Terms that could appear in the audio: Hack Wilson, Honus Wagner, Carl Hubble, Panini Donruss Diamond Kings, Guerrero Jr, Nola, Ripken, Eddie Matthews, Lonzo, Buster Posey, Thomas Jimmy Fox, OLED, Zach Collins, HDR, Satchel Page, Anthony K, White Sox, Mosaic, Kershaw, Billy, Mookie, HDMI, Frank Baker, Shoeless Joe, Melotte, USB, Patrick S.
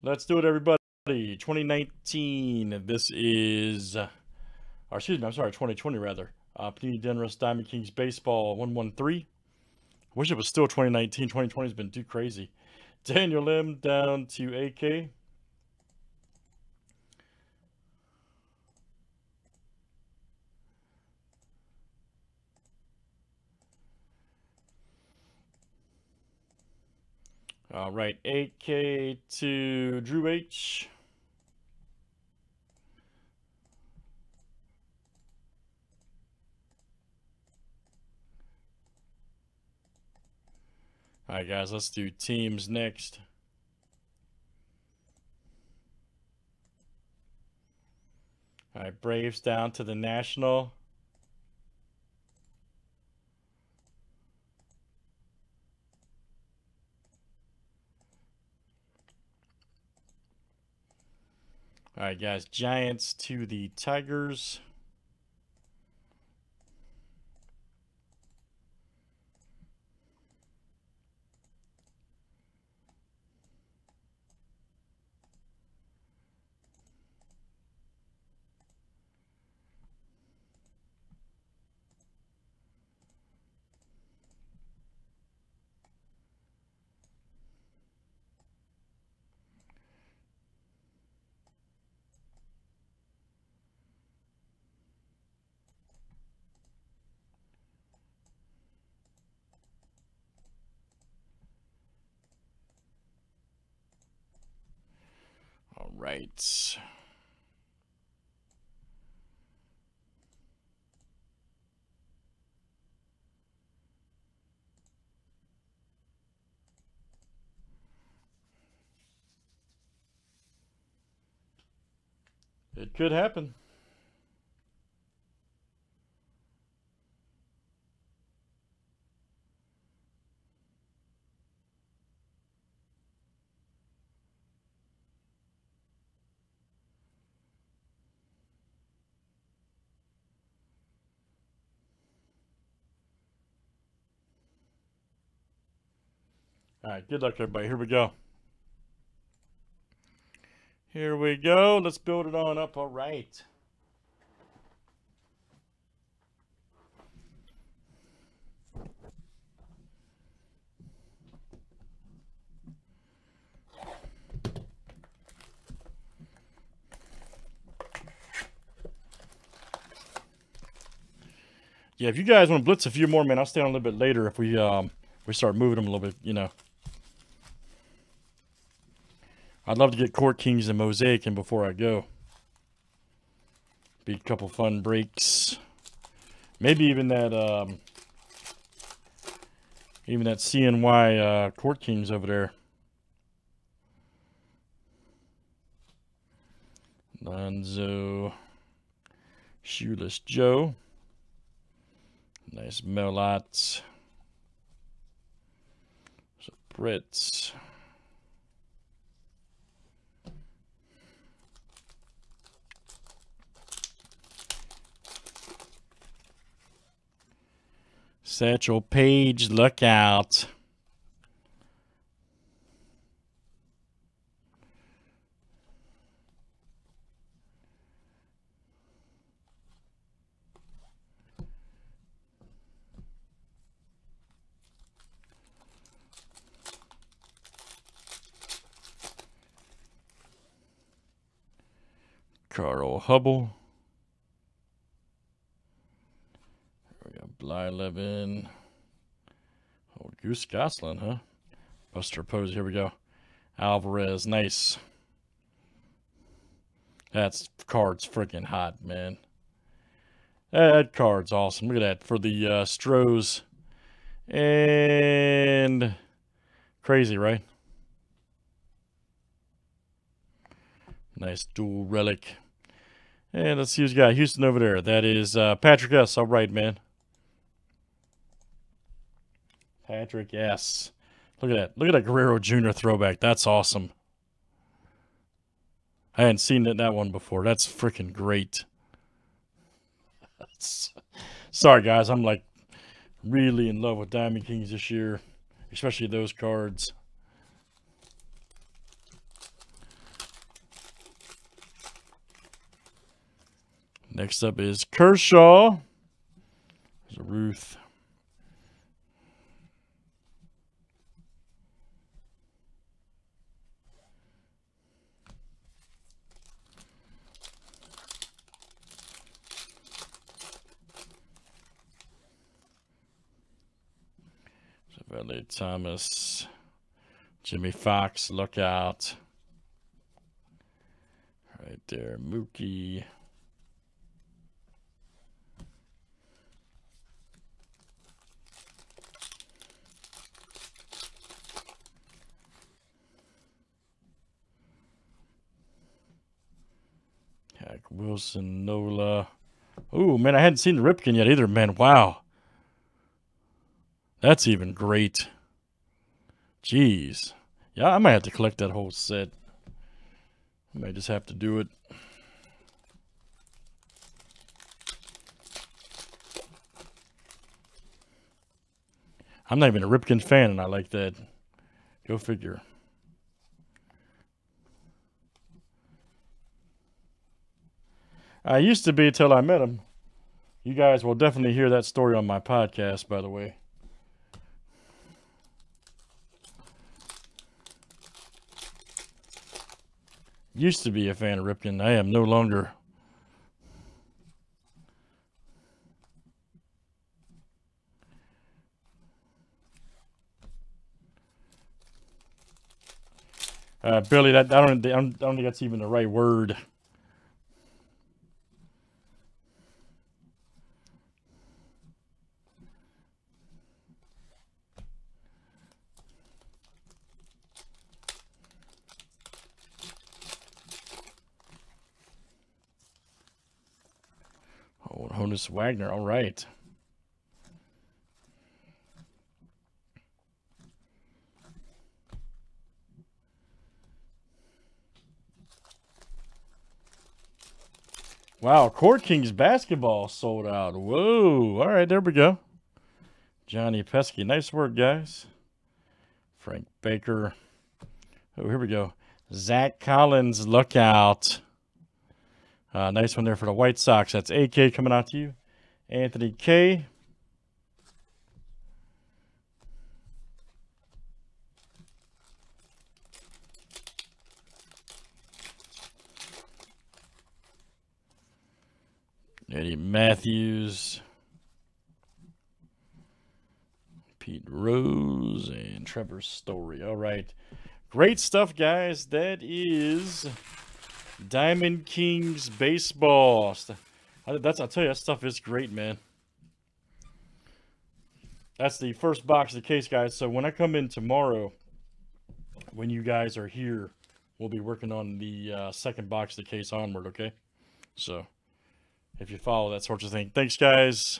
Let's do it, everybody. 2019. This is, or excuse me, I'm sorry, 2020 rather. Panini Donruss Diamond Kings Baseball 113. Wish it was still 2019. 2020 has been too crazy. Daniel Lim down to AK. All right, 8K to Drew H. All right, guys, let's do teams next. All right, Braves down to the National. All right, guys, Giants to the Tigers. Right. It could happen. All right, good luck, everybody. Here we go. Here we go. Let's build it on up. All right. Yeah, if you guys want to blitz a few more, man, I'll stay on a little bit later if we start moving them a little bit, you know. I'd love to get Court Kings and Mosaic in before I go. Be a couple fun breaks. Maybe even that CNY Court Kings over there. Lonzo, Shoeless Joe, nice Melotte, so Brits. Satchel Page, look out. Carl Hubble. Bly Levin. Oh, Goose Goslin, huh? Buster Posey, here we go. Alvarez, nice. That's card's freaking hot, man. That card's awesome. Look at that for the Stros. And crazy, right? Nice dual relic. And let's see who's got Houston over there. That is Patrick S. All right, man. Patrick S. Look at that. Look at that Guerrero Jr. throwback. That's awesome. I hadn't seen that one before. That's freaking great. Sorry, guys. I'm like really in love with Diamond Kings this year, especially those cards. Next up is Kershaw. There's a Ruth. Billy, Thomas, Jimmy Fox, look out. Right there, Mookie. Hack Wilson, Nola. Oh, man, I hadn't seen the Ripken yet either, man. Wow. That's even great. Jeez. Yeah, I might have to collect that whole set. I might just have to do it. I'm not even a Ripken fan, and I like that. Go figure. I used to be till I met him. You guys will definitely hear that story on my podcast, by the way. Used to be a fan of Ripken. I am no longer. Billy, that I don't think that's even the right word. Honus Wagner, all right. Wow, Court Kings basketball sold out. Whoa, all right, there we go. Johnny Pesky, nice work, guys. Frank Baker. Oh, here we go. Zach Collins, look out. Nice one there for the White Sox. That's AK coming out to you. Anthony K. Eddie Matthews. Pete Rose and Trevor Story. All right. Great stuff, guys. That is Diamond Kings baseball. That's, I'll tell you, that stuff is great, man. That's the first box of the case, guys. So when I come in tomorrow, when you guys are here, we'll be working on the second box of the case onward, okay? So if you follow that sort of thing. Thanks, guys.